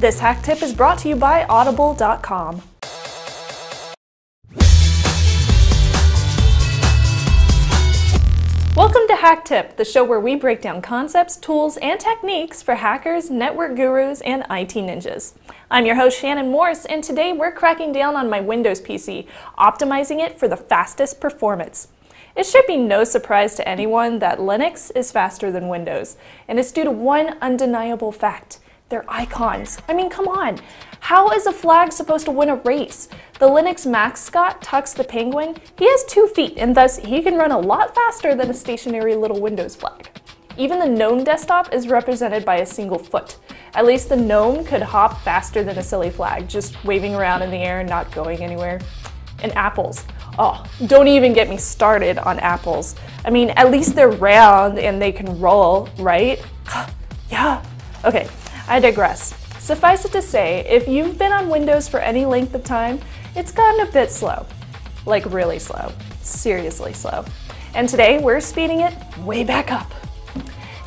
This hack tip is brought to you by Audible.com. Welcome to HakTip, the show where we break down concepts, tools, and techniques for hackers, network gurus, and IT ninjas. I'm your host, Shannon Morse, and today we're cracking down on my Windows PC, optimizing it for the fastest performance. It should be no surprise to anyone that Linux is faster than Windows, and it's due to one undeniable fact: their icons. I mean, come on. How is a flag supposed to win a race? The Linux mascot, Tux the Penguin, he has 2 feet, and thus he can run a lot faster than a stationary little Windows flag. Even the GNOME desktop is represented by a single foot. At least the GNOME could hop faster than a silly flag, just waving around in the air and not going anywhere. And apples. Oh, don't even get me started on apples. I mean, at least they're round and they can roll, right? Yeah. Okay. I digress. Suffice it to say, if you've been on Windows for any length of time, it's gotten a bit slow. Like really slow. Seriously slow. And today we're speeding it way back up.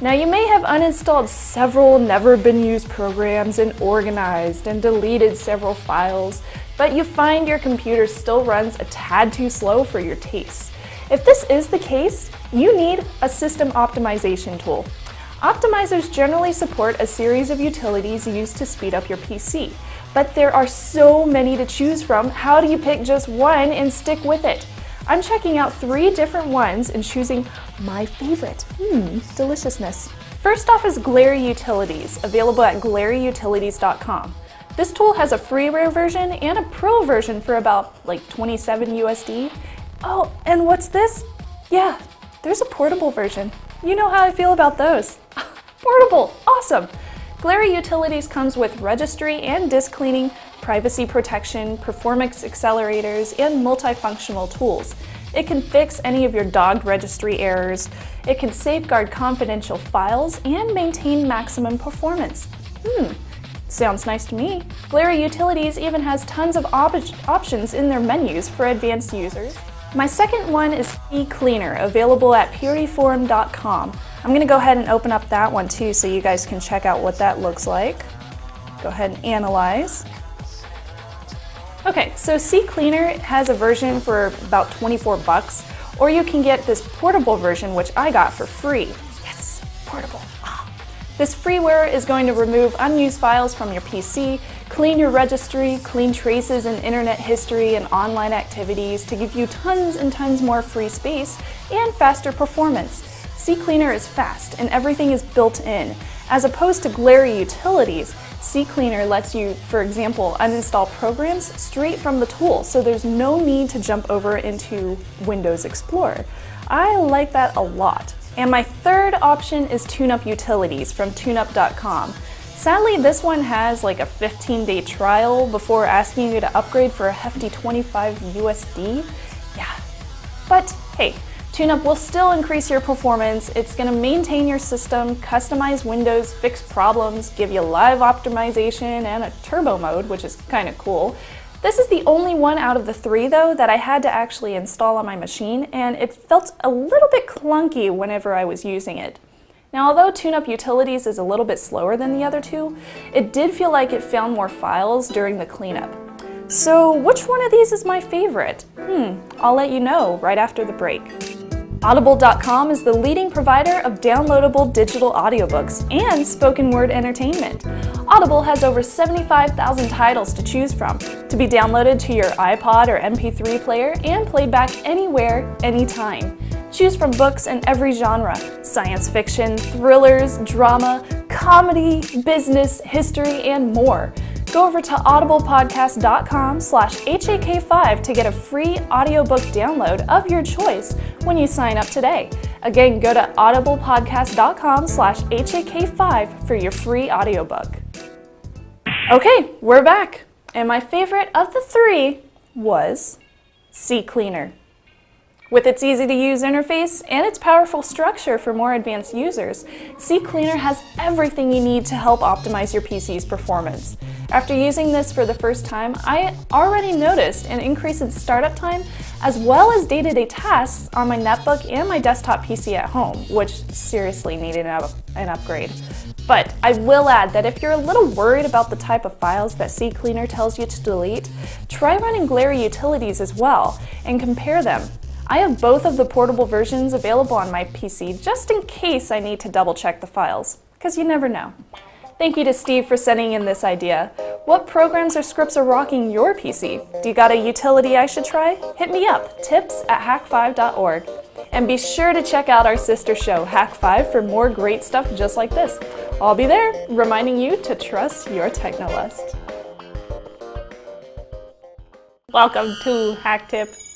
Now, you may have uninstalled several never-been-used programs and organized and deleted several files, but you find your computer still runs a tad too slow for your tastes. If this is the case, you need a system optimization tool. Optimizers generally support a series of utilities used to speed up your PC, but there are so many to choose from. How do you pick just one and stick with it? I'm checking out 3 different ones and choosing my favorite. Deliciousness. First off is Glary Utilities, available at glaryutilities.com. This tool has a freeware version and a pro version for about like $27. Oh, and what's this? Yeah, there's a portable version. You know how I feel about those. Portable, awesome! Glary Utilities comes with registry and disk cleaning, privacy protection, performance accelerators, and multifunctional tools. It can fix any of your dogged registry errors. It can safeguard confidential files and maintain maximum performance. Sounds nice to me. Glary Utilities even has tons of options in their menus for advanced users. My second one is CCleaner, available at purityforum.com. I'm going to go ahead and open up that one too so you guys can check out what that looks like. Go ahead and analyze. Okay, so CCleaner has a version for about $24, or you can get this portable version, which I got for free. Yes, portable. This freeware is going to remove unused files from your PC, clean your registry, clean traces in internet history and online activities to give you tons and tons more free space and faster performance. CCleaner is fast and everything is built in. As opposed to Glary Utilities, CCleaner lets you, for example, uninstall programs straight from the tool, so there's no need to jump over into Windows Explorer. I like that a lot. And my third option is TuneUp Utilities from TuneUp.com. Sadly, this one has like a 15-day trial before asking you to upgrade for a hefty $25. Yeah, but hey, TuneUp will still increase your performance. It's going to maintain your system, customize windows, fix problems, give you live optimization, and a turbo mode, which is kind of cool. This is the only one out of the 3, though, that I had to actually install on my machine, and it felt a little bit clunky whenever I was using it. Now, although TuneUp Utilities is a little bit slower than the other 2, it did feel like it found more files during the cleanup. So which one of these is my favorite? I'll let you know right after the break. Audible.com is the leading provider of downloadable digital audiobooks and spoken word entertainment. Audible has over 75,000 titles to choose from, to be downloaded to your iPod or MP3 player and played back anywhere, anytime. Choose from books in every genre: science fiction, thrillers, drama, comedy, business, history, and more. Go over to audiblepodcast.com/HAK5 to get a free audiobook download of your choice when you sign up today. Again, go to audiblepodcast.com/HAK5 for your free audiobook. Okay, we're back. And my favorite of the 3 was CCleaner. With its easy-to-use interface and its powerful structure for more advanced users, CCleaner has everything you need to help optimize your PC's performance. After using this for the first time, I already noticed an increase in startup time as well as day-to-day tasks on my netbook and my desktop PC at home, which seriously needed an upgrade. But I will add that if you're a little worried about the type of files that CCleaner tells you to delete, try running Glary Utilities as well and compare them. I have both of the portable versions available on my PC just in case I need to double check the files, because you never know. Thank you to Steve for sending in this idea. What programs or scripts are rocking your PC? Do you got a utility I should try? Hit me up, tips@hak5.org. And be sure to check out our sister show, Hak5, for more great stuff just like this. I'll be there, reminding you to trust your technolust. Welcome to HakTip.